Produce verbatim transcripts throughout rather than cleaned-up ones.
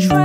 Special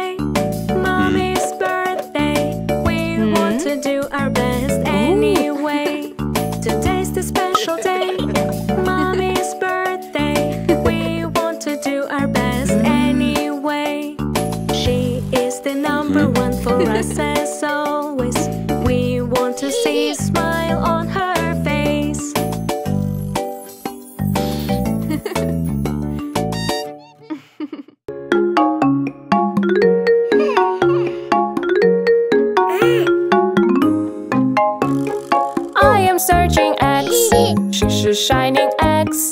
day, mommy's birthday. number one for us as always. We want to see a smile on her face. I am searching X, shining X.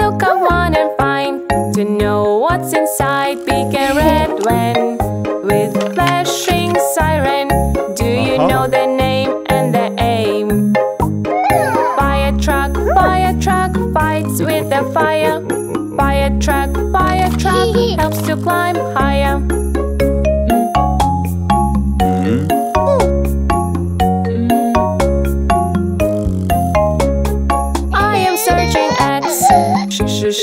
Look, I wanna find to know what's inside Big and Red Land with flashing siren. Do you uh-huh. know the name and the aim? Fire truck, fire truck fights with the fire. Fire truck, fire truck helps to climb higher.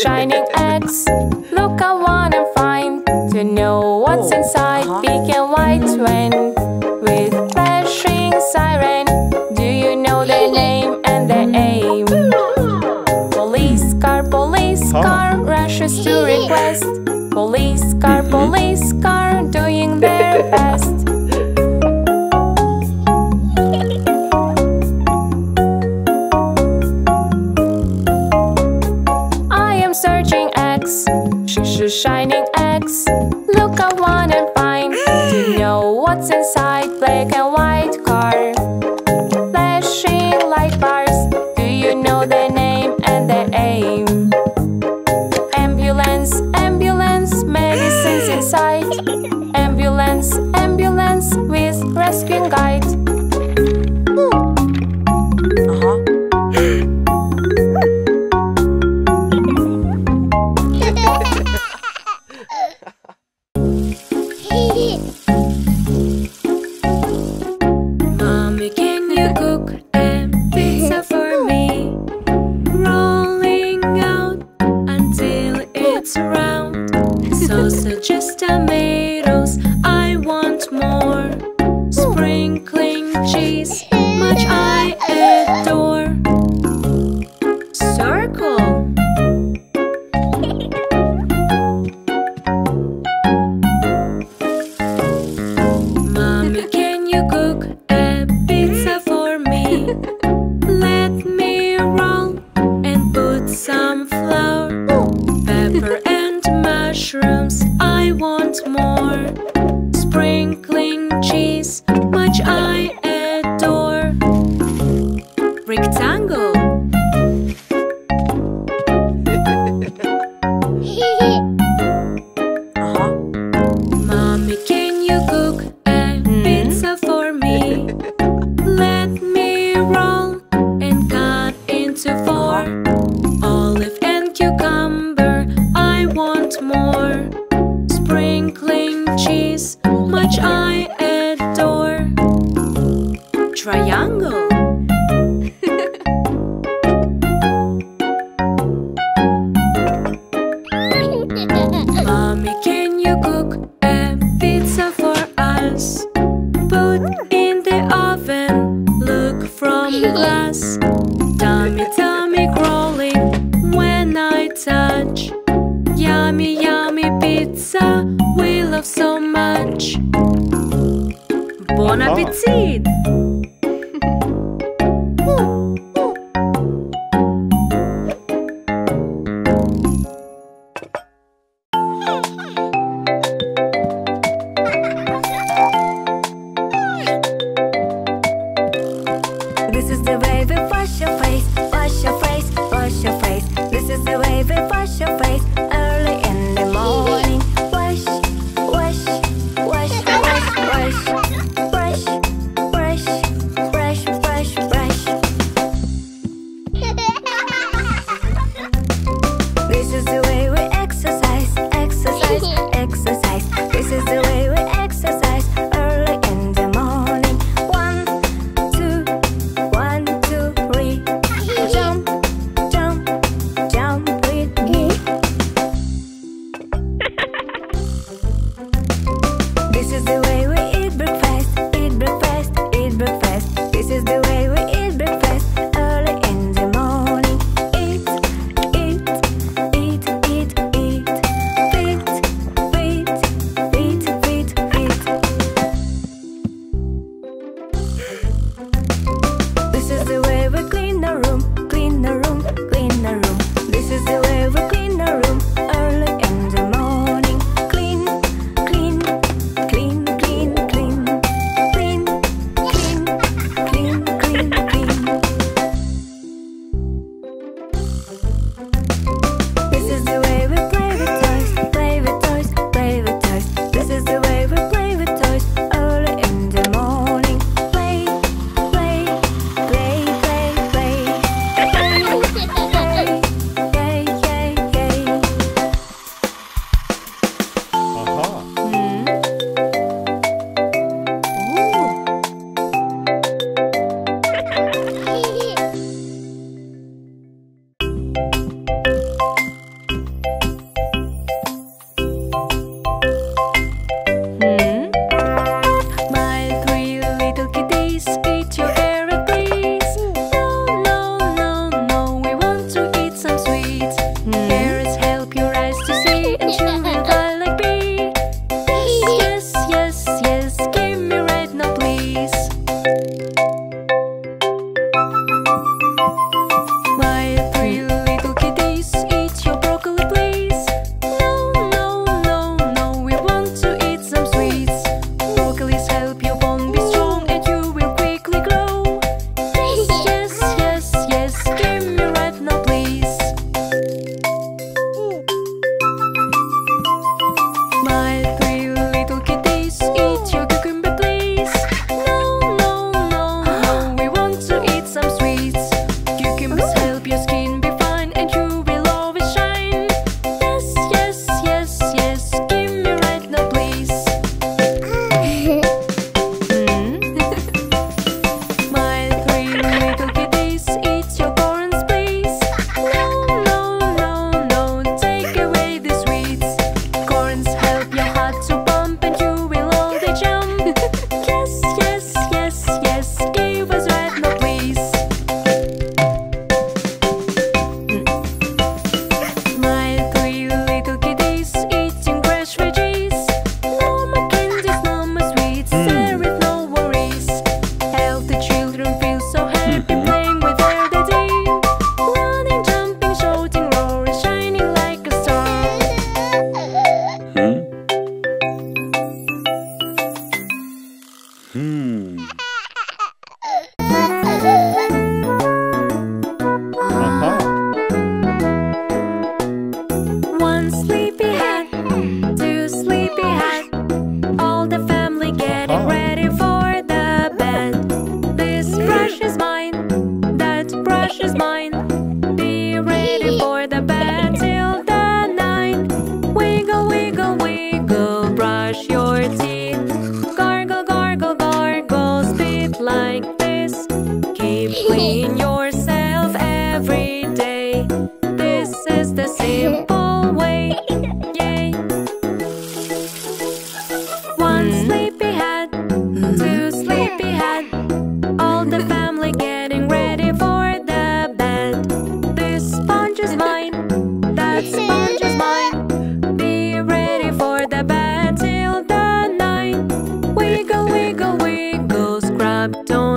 Shining X, look, I wanna find to know what's inside Big and White Twin with flashing siren. Do you know the name and the aim? Police car, police car rushes to request. Police car, police car doing their best. Shining X, look, I wanna find to know what's inside black and white car. Flashing light bars, do you know the name and the aim? Ambulance, ambulance, medicines inside. Ambulance, ambulance with rescue guide.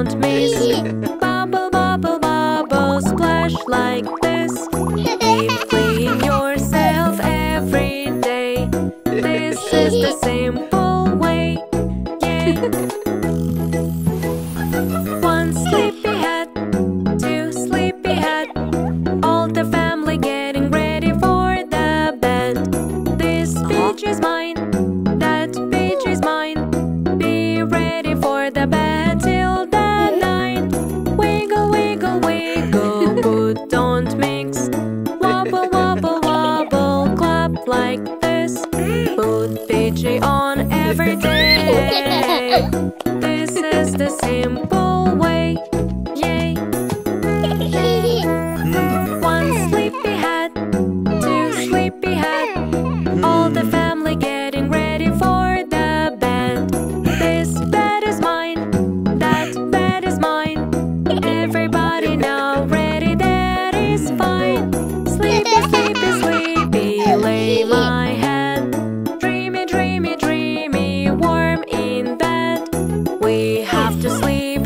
don't miss. Bubble, bubble, bubble, splash like this. Keep cleaning yourself every day. This is the simple way. Yeah. One sleepy head, two sleepy head, all the family getting ready for the bed. This speech is mine. On every day. This is the simple way. Yay. One sleepy head, two sleepy head, all the family getting ready for the bed. This bed is mine, that bed is mine. Everybody now ready, that is fine. Sleepy, sleepy, sleepy, lay my head. Dreamy, dreamy, warm in bed. We have to sleep.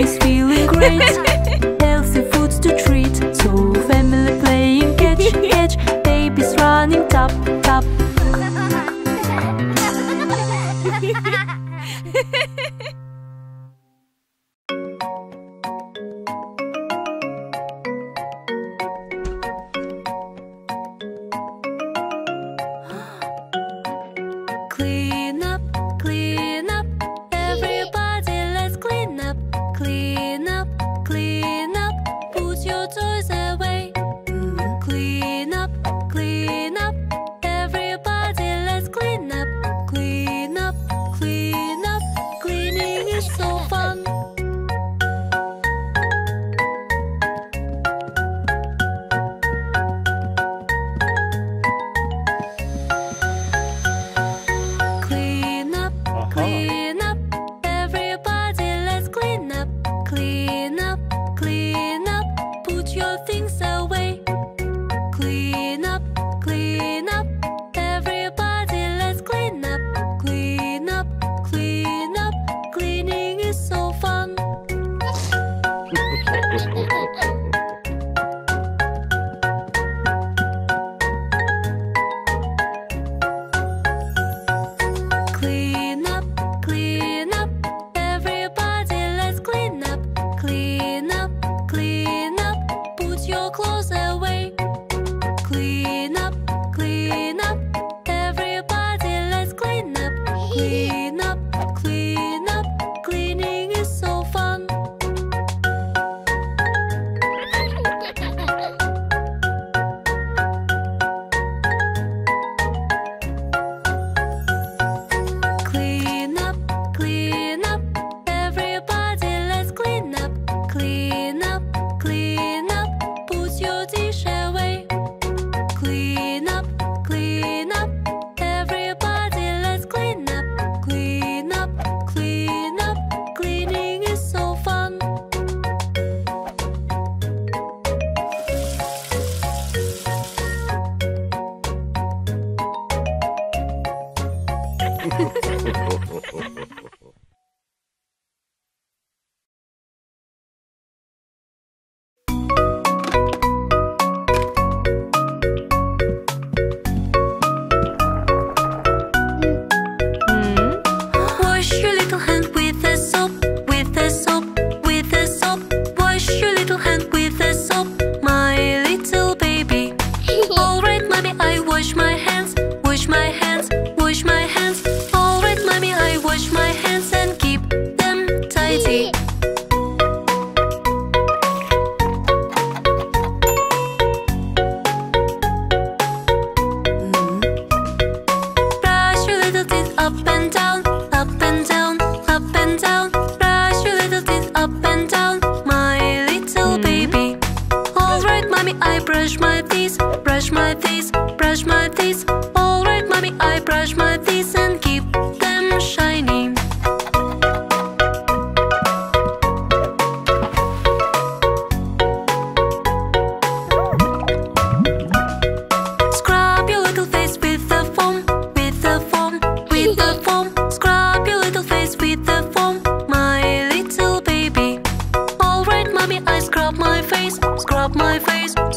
is feeling great. Healthy foods to treat, so family playing catch, catch. Babies running tap, tap. Scrub my face, scrub my face.